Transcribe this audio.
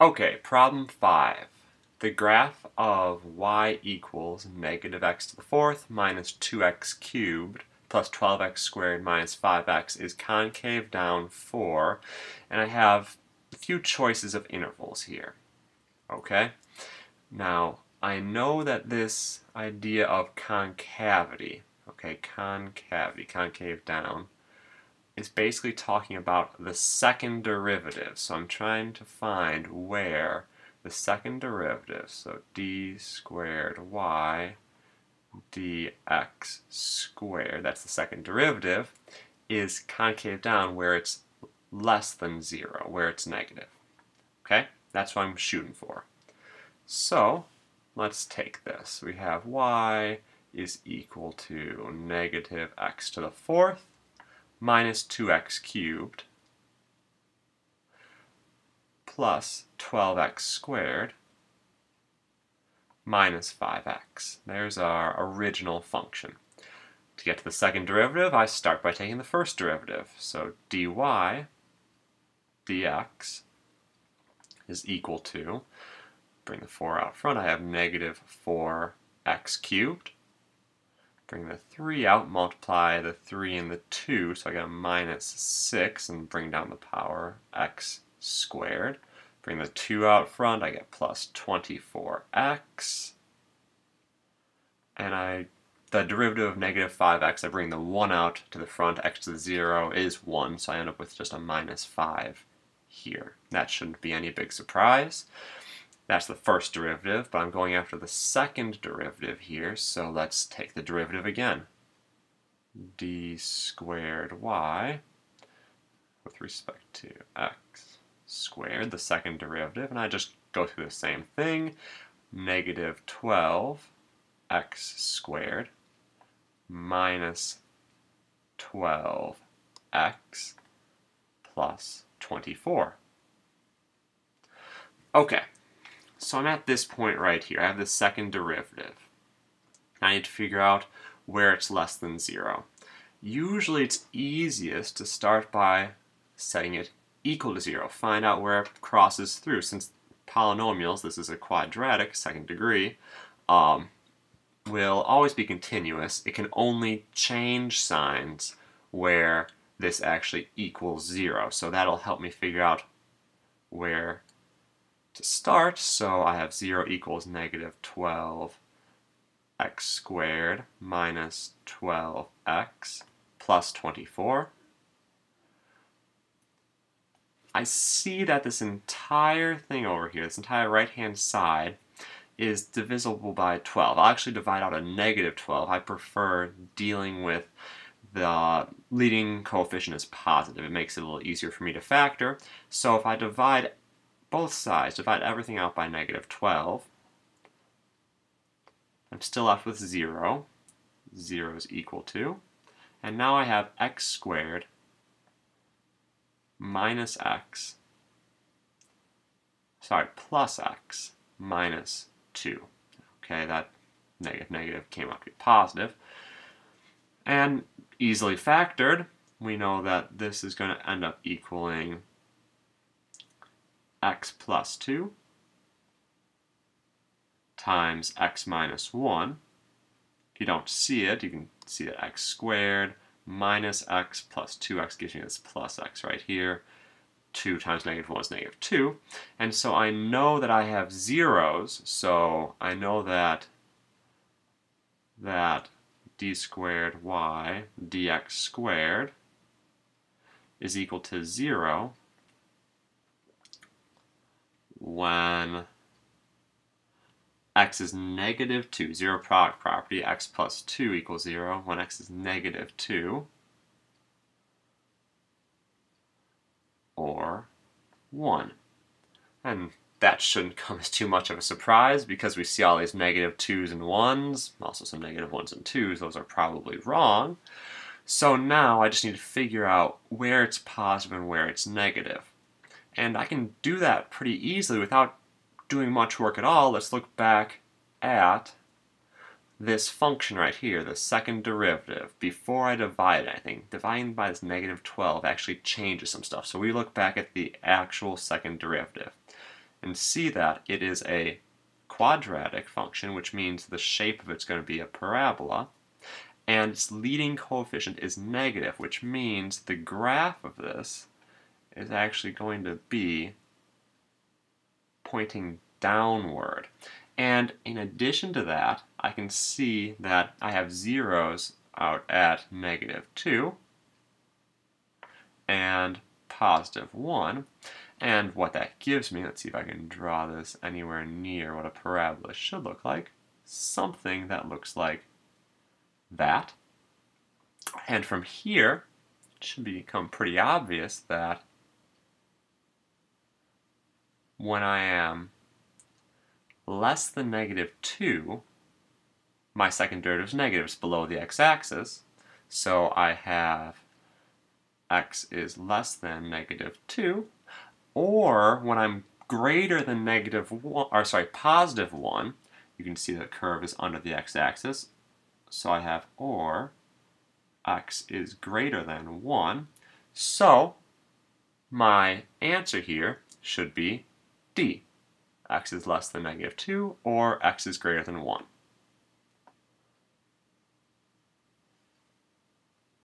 Okay, problem 5. The graph of y equals negative x to the fourth minus 2x cubed plus 12x squared minus 5x is concave down 4, and I have a few choices of intervals here. Okay? Now, I know that this idea of concavity, okay, concavity, concave down, is basically talking about the second derivative. So I'm trying to find where the second derivative, so d squared y dx squared, that's the second derivative, is concave down, where it's less than 0, where it's negative. Okay? That's what I'm shooting for. So let's take this. We have y is equal to negative x to the fourth minus 2x cubed plus 12x squared minus 5x. There's our original function. To get to the second derivative, I start by taking the first derivative. So dy dx is equal to, bring the 4 out front, I have negative 4x cubed. Bring the 3 out, multiply the 3 and the 2, so I get a minus 6, and bring down the power, x squared. Bring the 2 out front, I get plus 24x. And the derivative of negative 5x, I bring the 1 out to the front, x to the 0 is 1, so I end up with just a minus 5 here. That shouldn't be any big surprise. That's the first derivative, but I'm going after the second derivative here, so let's take the derivative again. D squared y with respect to x squared, the second derivative, and I just go through the same thing. Negative 12 x squared minus 12 x plus 24. Okay. So I'm at this point right here. I have the second derivative. I need to figure out where it's less than 0. Usually it's easiest to start by setting it equal to 0. Find out where it crosses through. Since polynomials, this is a quadratic, second degree, will always be continuous. It can only change signs where this actually equals 0. So that'll help me figure out where to start, so I have 0 equals negative 12 x squared minus 12 x plus 24. I see that this entire thing over here, this entire right-hand side, is divisible by 12. I'll actually divide out a negative 12. I prefer dealing with the leading coefficient as positive. It makes it a little easier for me to factor. So if I divide both sides, divide everything out by negative 12. I'm still left with 0. 0 is equal to, and now I have x squared minus x, sorry, plus x minus 2. Okay, that negative came out to be positive. And easily factored, we know that this is going to end up equaling x plus 2 times x minus 1. If you don't see it, you can see that x squared minus x plus 2x gives you this plus x right here. 2 times negative 1 is negative 2. And so I know that I have zeros, so I know that d squared y dx squared is equal to 0 when x is negative 2, zero product property, x plus 2 equals 0, when x is negative 2, or 1. And that shouldn't come as too much of a surprise, because we see all these negative 2's and 1's, also some negative 1's and 2's, those are probably wrong. So now I just need to figure out where it's positive and where it's negative. And I can do that pretty easily without doing much work at all. Let's look back at this function right here, the second derivative, before I divide anything. Dividing by this negative 12 actually changes some stuff. So we look back at the actual second derivative. and see that it is a quadratic function, which means the shape of it's going to be a parabola, and its leading coefficient is negative, which means the graph of this is actually going to be pointing downward. And in addition to that, I can see that I have zeros out at negative 2 and positive 1. And what that gives me, let's see if I can draw this anywhere near what a parabola should look like. Something that looks like that. And from here, it should become pretty obvious that when I am less than negative 2, my second derivative is negative. It's below the x-axis. So I have x is less than negative 2. Or when I'm greater than negative 1, or sorry, positive 1, you can see the curve is under the x-axis. So I have or x is greater than 1. So my answer here should be D. X is less than negative 2 or x is greater than 1.